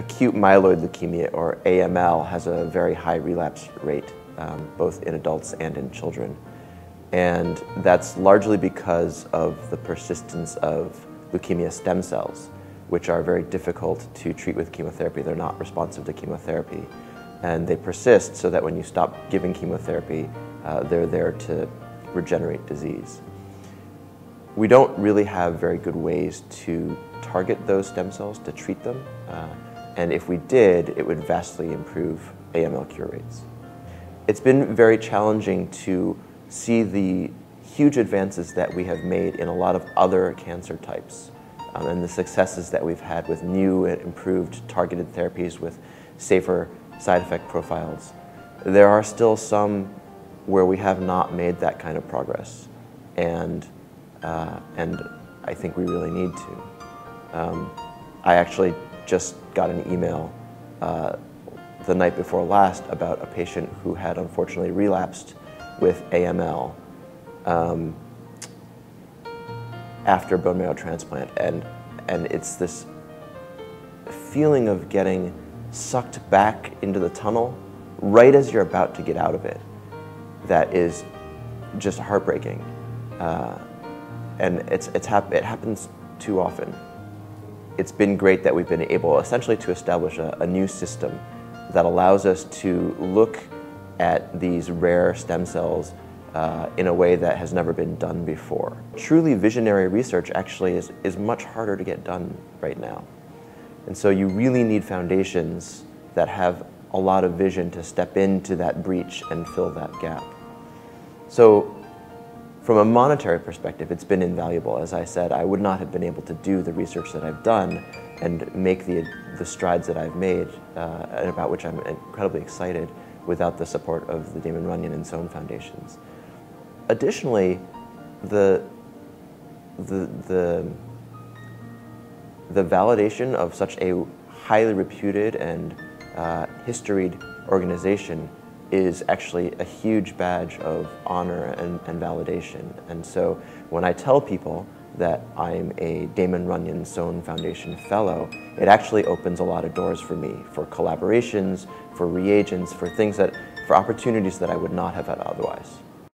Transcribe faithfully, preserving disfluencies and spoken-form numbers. acute myeloid leukemia, or A M L, has a very high relapse rate, um, both in adults and in children. And that's largely because of the persistence of leukemia stem cells, which are very difficult to treat with chemotherapy. They're not responsive to chemotherapy. And they persist so that when you stop giving chemotherapy, uh, they're there to regenerate disease. We don't really have very good ways to target those stem cells, to treat them. Uh, and if we did, it would vastly improve A M L cure rates. It's been very challenging to see the huge advances that we have made in a lot of other cancer types, um, and the successes that we've had with new and improved targeted therapies with safer side effect profiles. There are still some where we have not made that kind of progress, and, uh, and I think we really need to. Um, I actually just got an email uh, the night before last about a patient who had unfortunately relapsed with A M L um, after bone marrow transplant, and, and it's this feeling of getting sucked back into the tunnel right as you're about to get out of it that is just heartbreaking. Uh, and it's, it's hap it happens too often. It's been great that we've been able essentially to establish a, a new system that allows us to look at these rare stem cells uh, in a way that has never been done before. Truly visionary research actually is, is much harder to get done right now. And so you really need foundations that have a lot of vision to step into that breach and fill that gap. So from a monetary perspective, it's been invaluable. As I said, I would not have been able to do the research that I've done and make the, the strides that I've made, uh, and about which I'm incredibly excited, without the support of the Damon Runyon and Sohn Foundations. Additionally, the, the, the, the validation of such a highly reputed and uh, historied organization is actually a huge badge of honor and, and validation. And so when I tell people that I'm a Damon Runyon Sohn Foundation Fellow, it actually opens a lot of doors for me, for collaborations, for reagents, for things that, for opportunities that I would not have had otherwise.